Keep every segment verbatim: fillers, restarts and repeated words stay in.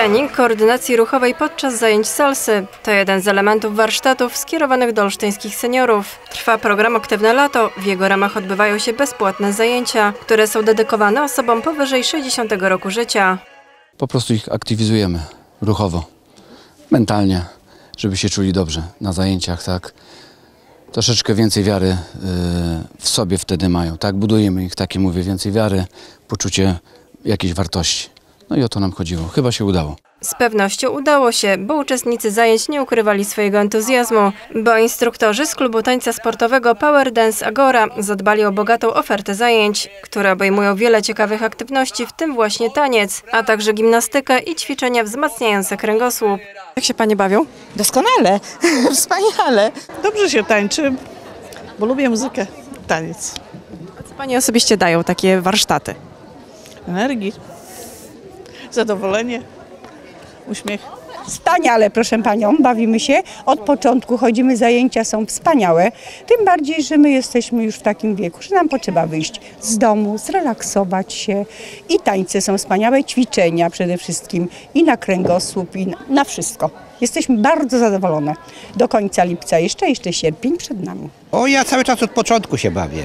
Trening koordynacji ruchowej podczas zajęć salsy to jeden z elementów warsztatów skierowanych do olsztyńskich seniorów. Trwa program Aktywne Lato. W jego ramach odbywają się bezpłatne zajęcia, które są dedykowane osobom powyżej sześćdziesiątego roku życia. Po prostu ich aktywizujemy ruchowo, mentalnie, żeby się czuli dobrze na zajęciach, tak? Troszeczkę więcej wiary w sobie wtedy mają, tak? Budujemy ich, takie mówię, więcej wiary, poczucie jakiejś wartości. No i o to nam chodziło. Chyba się udało. Z pewnością udało się, bo uczestnicy zajęć nie ukrywali swojego entuzjazmu, bo instruktorzy z klubu tańca sportowego Power Dance Agora zadbali o bogatą ofertę zajęć, które obejmują wiele ciekawych aktywności, w tym właśnie taniec, a także gimnastykę i ćwiczenia wzmacniające kręgosłup. Jak się panie bawią? Doskonale, wspaniale. Dobrze się tańczy, bo lubię muzykę, taniec. A co pani osobiście dają takie warsztaty? Energii. Zadowolenie, uśmiech. Wspaniale, proszę panią, bawimy się. Od początku chodzimy, zajęcia są wspaniałe. Tym bardziej, że my jesteśmy już w takim wieku, że nam potrzeba wyjść z domu, zrelaksować się. I tańce są wspaniałe, ćwiczenia przede wszystkim i na kręgosłup, i na wszystko. Jesteśmy bardzo zadowolone. Do końca lipca jeszcze, jeszcze sierpień przed nami. O, ja cały czas od początku się bawię.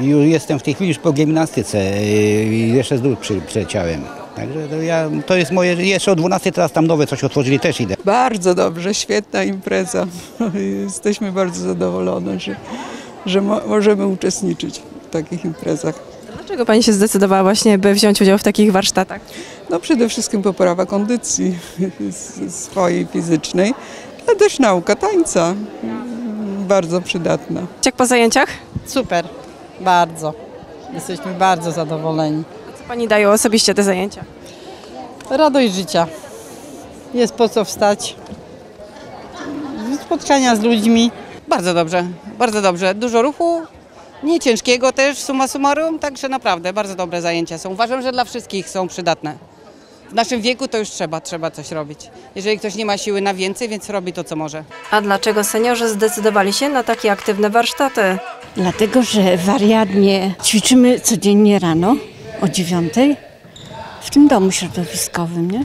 Już jestem w tej chwili już po gimnastyce i jeszcze z dół przyleciałem. Także to, ja, to jest moje, jeszcze o dwunastej teraz tam nowe coś otworzyli, też idę. Bardzo dobrze, świetna impreza. Jesteśmy bardzo zadowolone, że, że mo możemy uczestniczyć w takich imprezach. Dlaczego pani się zdecydowała właśnie, by wziąć udział w takich warsztatach? No przede wszystkim poprawa kondycji swojej fizycznej, ale też nauka tańca, bardzo przydatna. Jak po zajęciach? Super, bardzo. Jesteśmy bardzo zadowoleni. Pani daje osobiście te zajęcia? Radość życia. Jest po co wstać. Spotkania z ludźmi. Bardzo dobrze, bardzo dobrze. Dużo ruchu, nie ciężkiego też, summa summarum, także naprawdę bardzo dobre zajęcia są. Uważam, że dla wszystkich są przydatne. W naszym wieku to już trzeba, trzeba coś robić. Jeżeli ktoś nie ma siły na więcej, więc robi to, co może. A dlaczego seniorzy zdecydowali się na takie aktywne warsztaty? Dlatego, że wariatnie ćwiczymy codziennie rano. O dziewiątej w tym domu środowiskowym, nie?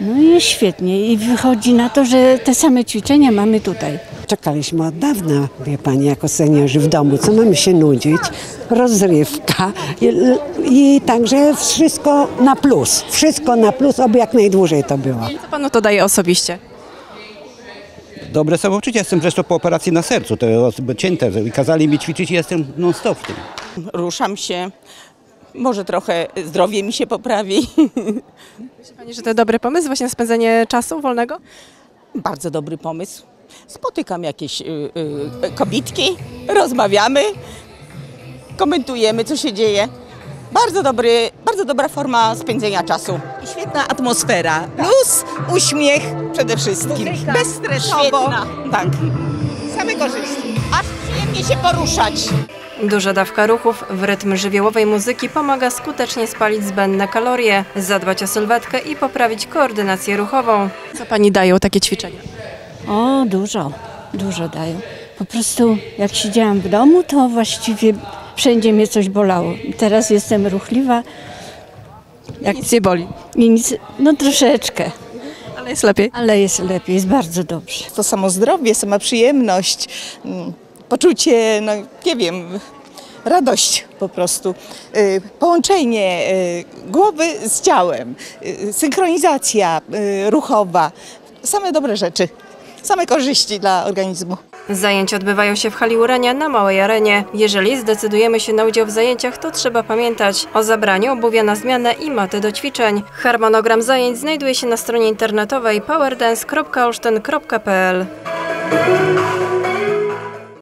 No i jest świetnie i wychodzi na to, że te same ćwiczenia mamy tutaj. Czekaliśmy od dawna, wie pani, jako seniorzy w domu, co mamy się nudzić, rozrywka i, i także wszystko na plus, wszystko na plus, oby jak najdłużej to było. Co panu to daje osobiście? Dobre samopoczucie, jestem zresztą po operacji na sercu, to cięte, kazali mi ćwiczyć i jestem non-stop w tym. Ruszam się. Może trochę zdrowie mi się poprawi. Myśli pani, że to dobry pomysł, właśnie spędzenie czasu wolnego? Bardzo dobry pomysł. Spotykam jakieś y, y, kobitki, rozmawiamy, komentujemy, co się dzieje. Bardzo dobry, bardzo dobra forma spędzenia czasu. I świetna atmosfera. Plus uśmiech przede wszystkim. Muzyka. Bezstresowo. Tak. Same korzyści. Aż przyjemnie się poruszać. Duża dawka ruchów w rytm żywiołowej muzyki pomaga skutecznie spalić zbędne kalorie, zadbać o sylwetkę i poprawić koordynację ruchową. Co pani dają takie ćwiczenia? O, dużo, dużo dają. Po prostu jak siedziałam w domu, to właściwie wszędzie mnie coś bolało. Teraz jestem ruchliwa. Jak... I nic nie boli? I nic, no troszeczkę. Ale jest lepiej? Ale jest lepiej, jest bardzo dobrze. To samo zdrowie, sama przyjemność. Poczucie, no nie wiem, radość po prostu, połączenie głowy z ciałem, synchronizacja ruchowa, same dobre rzeczy, same korzyści dla organizmu. Zajęcia odbywają się w hali Urania na Małej Arenie. Jeżeli zdecydujemy się na udział w zajęciach, to trzeba pamiętać o zabraniu obuwia na zmianę i maty do ćwiczeń. Harmonogram zajęć znajduje się na stronie internetowej powerdance kropka auchten kropka pl.